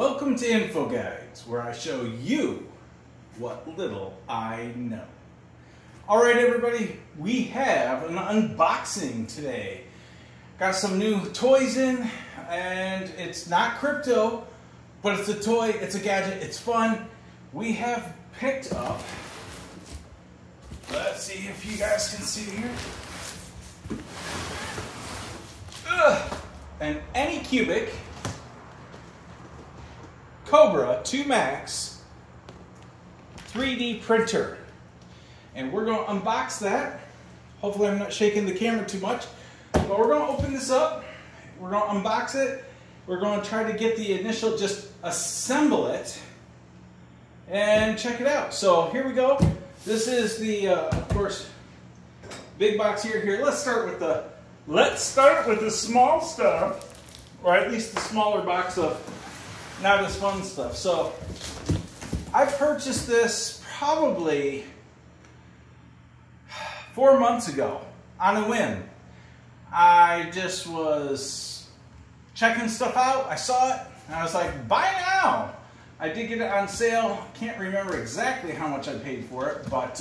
Welcome to nfoGuides, where I show you what little I know. Alright everybody, we have an unboxing today. Got some new toys in, and it's not crypto, but it's a toy, it's a gadget, it's fun. We have picked up, let's see if you guys can see here, an Anycubic Kobra 2 Max 3D printer. And we're going to unbox that. Hopefully I'm not shaking the camera too much. But we're going to open this up. We're going to unbox it. We're going to try to get the initial, just assemble it. And check it out. So here we go. This is the, of course, big box here. Let's start with the small stuff. Or at least the smaller box of not as fun stuff. So I purchased this probably 4 months ago on a whim. I just was checking stuff out. I saw it and I was like, buy now. I did get it on sale. Can't remember exactly how much I paid for it, but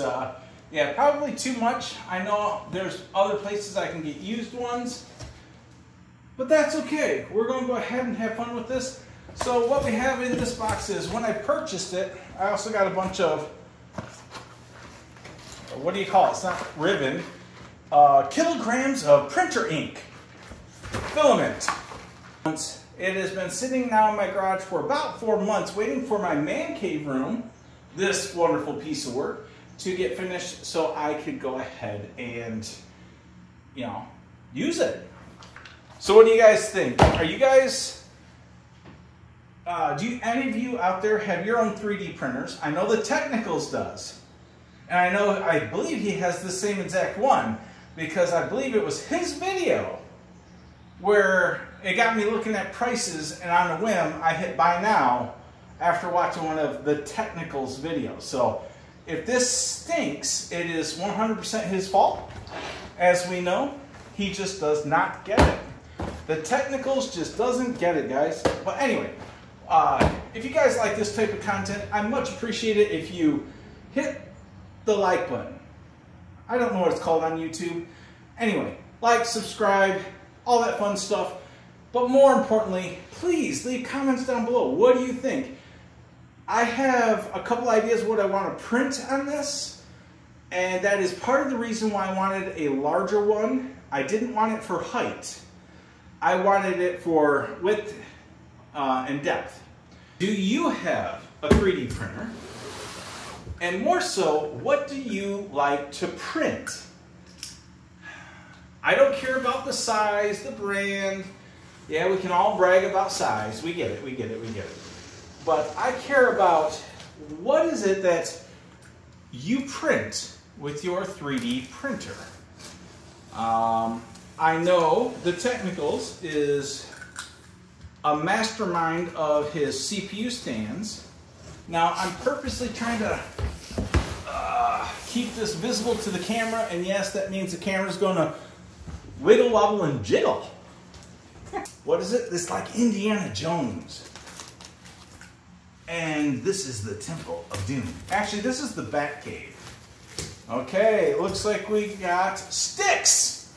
yeah, probably too much. I know there's other places I can get used ones, but that's okay. We're going to go ahead and have fun with this. So what we have in this box is, when I purchased it, I also got a bunch of, what do you call it? It's not ribbon. Kilograms of printer ink. Filament. It has been sitting now in my garage for about 4 months, waiting for my man cave room, this wonderful piece of work, to get finished so I could go ahead and, you know, use it. So what do you guys think? Are you guys... any of you out there have your own 3D printers? I know the Technicals does. And I believe he has the same exact one, because I believe it was his video where it got me looking at prices, and on a whim, I hit buy now after watching one of the Technicals videos. So if this stinks, it is 100% his fault. As we know, he just does not get it. The Technicals just doesn't get it, guys. But anyway... if you guys like this type of content, I much appreciate it if you hit the like button. I don't know what it's called on YouTube. Anyway, like, subscribe, all that fun stuff. But more importantly, please leave comments down below. What do you think? I have a couple ideas what I want to print on this, and that is part of the reason why I wanted a larger one. I didn't want it for height. I wanted it for width and depth. Do you have a 3D printer? And more so, what do you like to print? I don't care about the size, the brand. Yeah, we can all brag about size. We get it, we get it, we get it. But I care about what is it that you print with your 3D printer. I know the Technicals is a mastermind of his CPU stands. Now I'm purposely trying to keep this visible to the camera, and yes, that means the camera's gonna wiggle, wobble, and jiggle. What is it? It's like Indiana Jones. And this is the Temple of Doom. Actually, this is the Bat Cave. Okay, looks like we got sticks.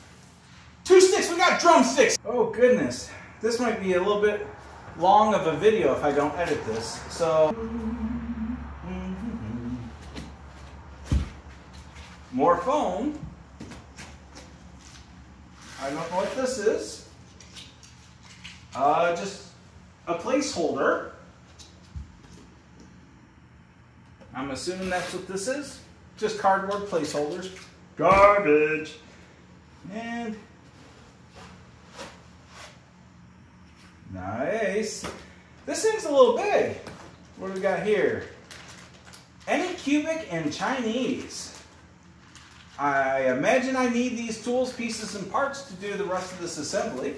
2 sticks, we got drumsticks. Oh goodness. This might be a little bit long of a video if I don't edit this, so... More foam. I don't know what this is. Just a placeholder. I'm assuming that's what this is. Just cardboard placeholders. Garbage. And... nice. This thing's a little big. What do we got here? Anycubic and Chinese. I imagine I need these tools, pieces, and parts to do the rest of this assembly.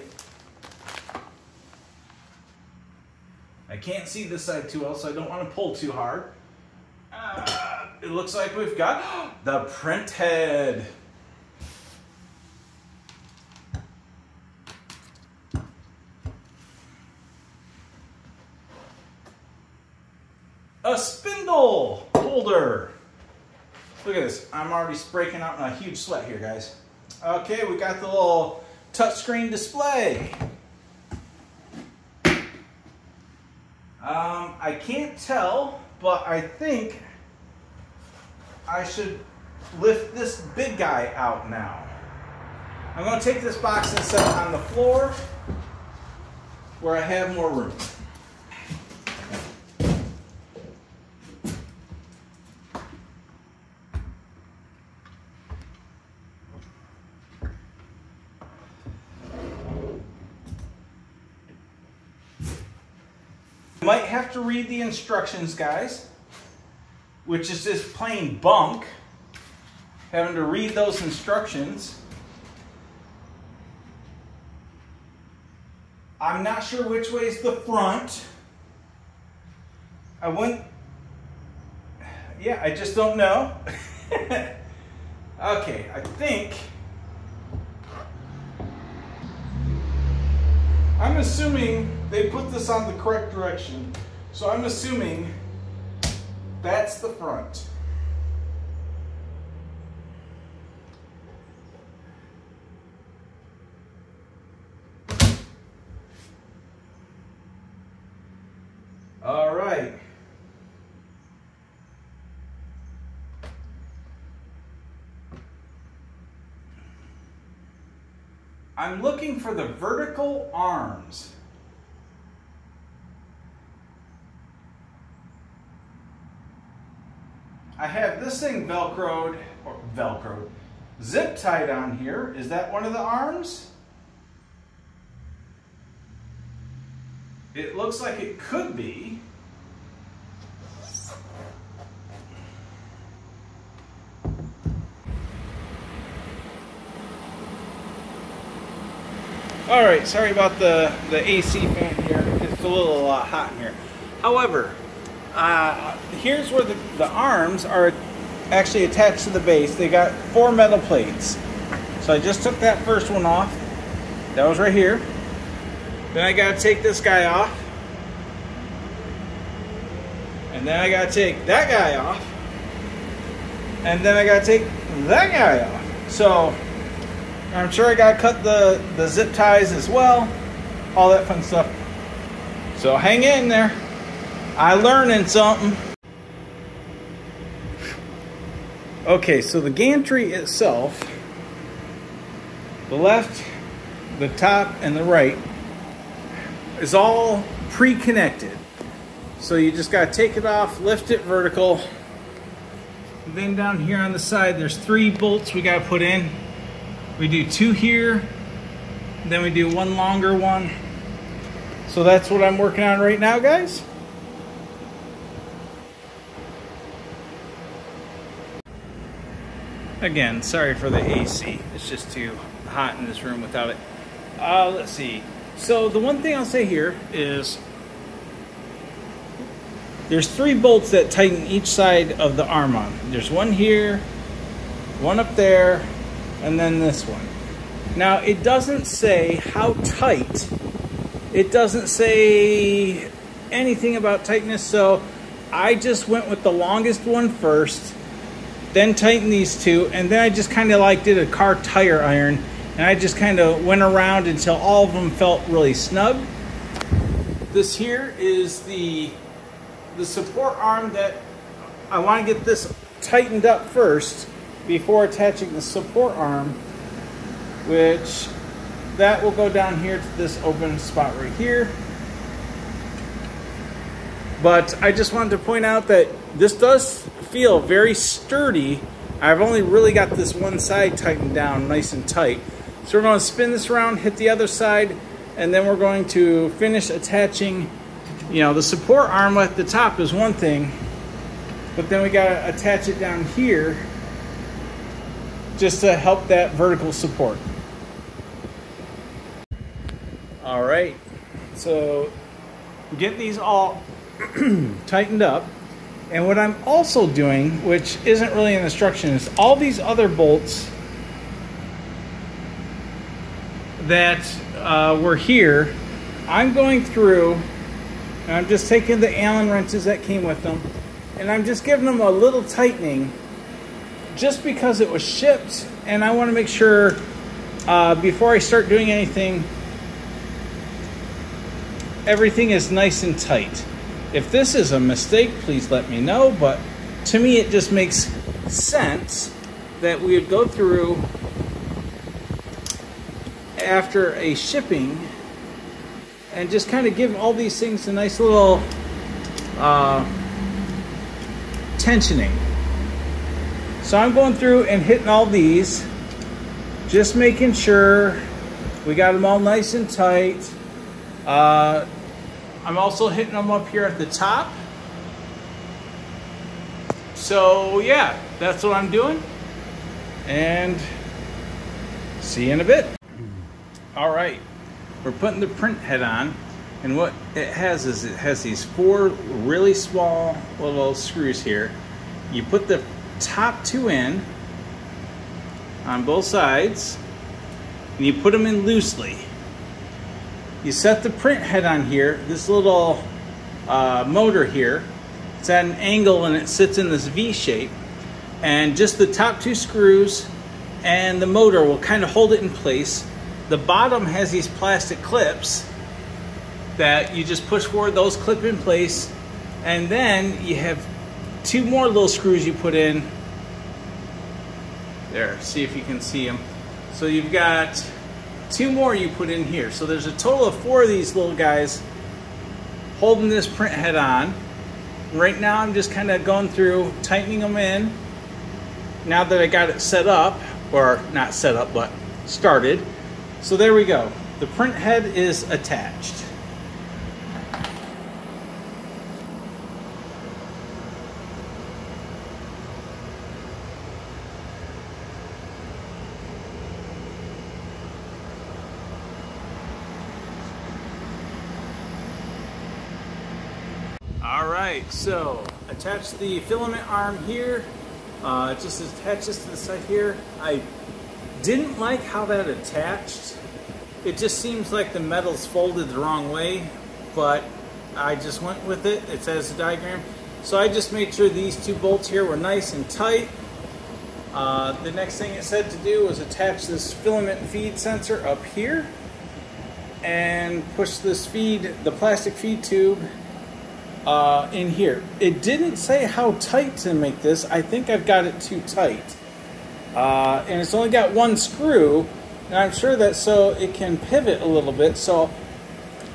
I can't see this side too well, so I don't want to pull too hard. It looks like we've got the print head. a spindle holder. Look at this, I'm already breaking out in a huge sweat here, guys. Okay, we got the little touchscreen display. I can't tell, but I think I should lift this big guy out now. I'm gonna take this box and set it on the floor where I have more room. Might have to read the instructions, guys, which is just plain bunk, having to read those instructions. I'm not sure which way is the front. I just don't know. Okay, I think, I'm assuming they put this on the correct direction, so I'm assuming that's the front. All right. I'm looking for the vertical arms. I have this thing zip tied on here. Is that one of the arms? It looks like it could be. All right, sorry about the AC fan here. It's a little hot in here. However, here's where the arms are actually attached to the base. They got 4 metal plates. So I just took that first one off. That was right here. Then I gotta take this guy off. And then I gotta take that guy off. And then I gotta take that guy off. So I'm sure I gotta cut the zip ties as well, all that fun stuff. So hang in there. I'm learning something. Okay, so the gantry itself, the left, the top, and the right is all pre-connected. So you just gotta take it off, lift it vertical. And then down here on the side, there's 3 bolts we gotta put in. We do 2 here, then we do one longer one. So that's what I'm working on right now, guys. Again, sorry for the AC. It's just too hot in this room without it. Let's see. So the one thing I'll say here is there's 3 bolts that tighten each side of the arm on. There's one here, one up there, and then this one. Now, it doesn't say how tight. It doesn't say anything about tightness, so I just went with the longest one first, then tightened these 2, and then I just kind of like did a car tire iron, and I just kind of went around until all of them felt really snug. This here is the support arm that I want to get this tightened up first, before attaching the support arm, which that will go down here to this open spot right here. But I just wanted to point out that this does feel very sturdy. I've only really got this one side tightened down nice and tight. So we're going to spin this around, hit the other side, and then we're going to finish attaching, you know, the support arm at the top is one thing, but then we got to attach it down here just to help that vertical support. All right, so get these all tightened up. And what I'm also doing, which isn't really an instruction, is all these other bolts that were here, I'm going through And I'm just taking the Allen wrenches that came with them, and I'm just giving them a little tightening just because it was shipped, and I want to make sure before I start doing anything, everything is nice and tight. If this is a mistake, please let me know, but to me it just makes sense that we would go through after a shipping and just kind of give all these things a nice little tensioning. So I'm going through and hitting all these, just making sure we got them all nice and tight. I'm also hitting them up here at the top. So yeah, that's what I'm doing, and see you in a bit. All right, we're putting the print head on, and what it has is it has these four really small little screws here. You put the top two in on both sides, and you put them in loosely. You set the print head on here, this little motor here, it's at an angle and it sits in this V shape, and just the top two screws and the motor will kind of hold it in place. The bottom has these plastic clips that you just push forward, those clip in place, and then you have two more little screws you put in. There, see if you can see them. So you've got two more you put in here. So there's a total of four of these little guys holding this print head on. Right now I'm just kind of going through, tightening them in. Now that I got it set up, or not set up, but started. So there we go. The print head is attached. All right, so attach the filament arm here. It just attaches to the side here. I didn't like how that attached. It just seems like the metal's folded the wrong way, but I just went with it. It says the diagram. So I just made sure these two bolts here were nice and tight. The next thing it said to do was attach this filament feed sensor up here and push this feed, the plastic feed tube, in here. It didn't say how tight to make this. I think I've got it too tight. And it's only got one screw, and I'm sure that so it can pivot a little bit. So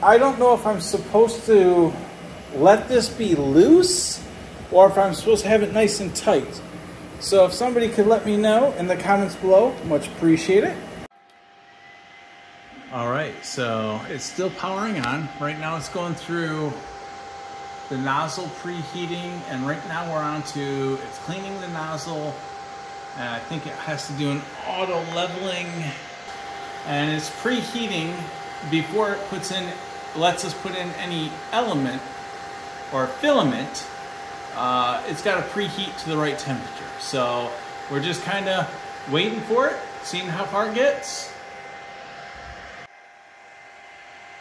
I don't know if I'm supposed to let this be loose or if I'm supposed to have it nice and tight. So if somebody could let me know in the comments below, much appreciate it. All right, so it's still powering on. Right now it's going through the nozzle preheating, and right now we're on to, it's cleaning the nozzle. I think it has to do an auto leveling, and it's preheating before it puts in, lets us put in any element or filament. It's got to preheat to the right temperature. So we're just kind of waiting for it, seeing how far it gets.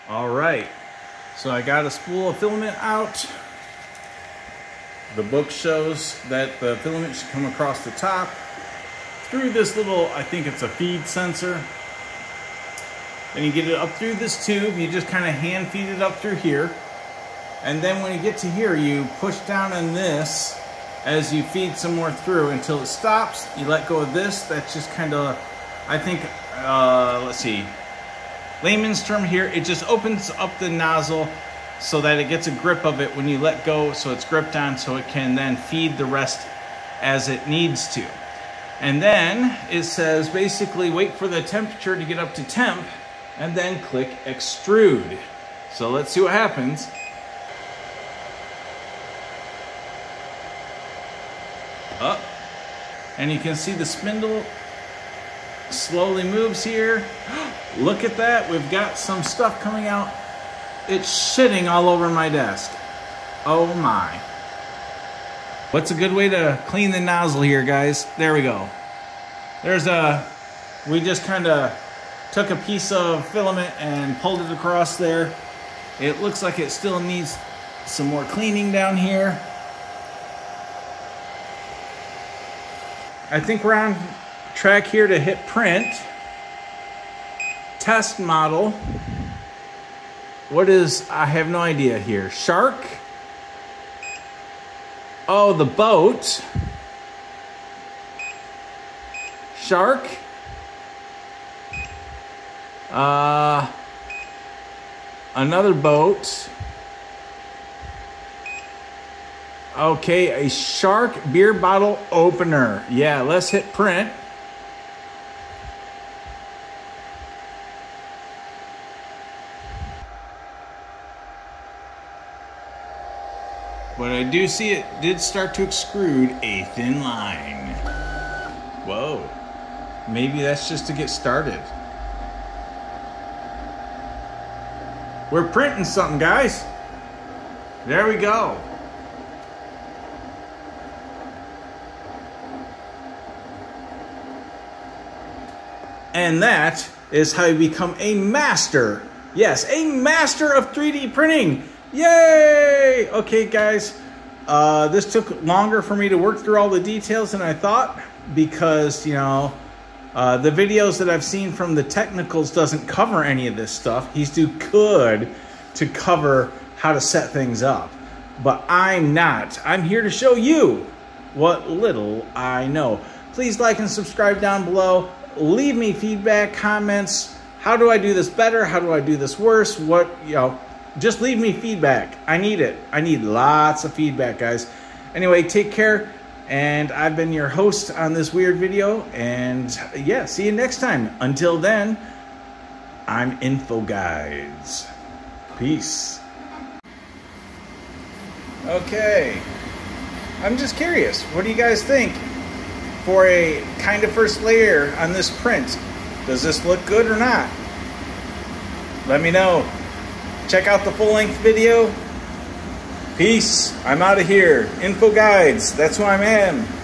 All right. So I got a spool of filament out. The book shows that the filament should come across the top through this little, I think it's a feed sensor. And you get it up through this tube, you just kind of hand feed it up through here. And then when you get to here, you push down on this as you feed some more through until it stops. You let go of this, that's just kind of, I think, let's see. Layman's term here, it just opens up the nozzle so that it gets a grip of it when you let go, so it's gripped on so it can then feed the rest as it needs to. And then it says basically wait for the temperature to get up to temp and then click extrude. So let's see what happens. Up, and you can see the spindle slowly moves here. Look at that, we've got some stuff coming out. It's shitting all over my desk. Oh my. What's a good way to clean the nozzle here, guys? There we go. There's a, we just kind of took a piece of filament and pulled it across there. It looks like it still needs Some more cleaning down here. I think we're on track here to hit print. Test model. What is, I have no idea here. Shark. Oh, the boat. Shark. Another boat. Okay, a shark beer bottle opener. Yeah, let's hit print. But I do see it did start to extrude a thin line. Whoa. Maybe that's just to get started. We're printing something, guys. There we go. And that is how you become a master. Yes, a master of 3D printing. Yay! Okay, guys. This took longer for me to work through all the details than I thought because, you know, the videos that I've seen from the Technicals doesn't cover any of this stuff. He's too good to cover how to set things up. But I'm not. I'm here to show you what little I know. Please like and subscribe down below. Leave me feedback, comments. How do I do this better? How do I do this worse? What, you know, just leave me feedback. I need it. I need lots of feedback, guys. Anyway, take care. And I've been your host on this weird video. And yeah, see you next time. Until then, I'm nfoGuides. Peace. Okay. I'm just curious. What do you guys think for a kind of first layer on this print? Does this look good or not? Let me know. Check out the full-length video. Peace. I'm out of here. nfoGuides. That's who I am.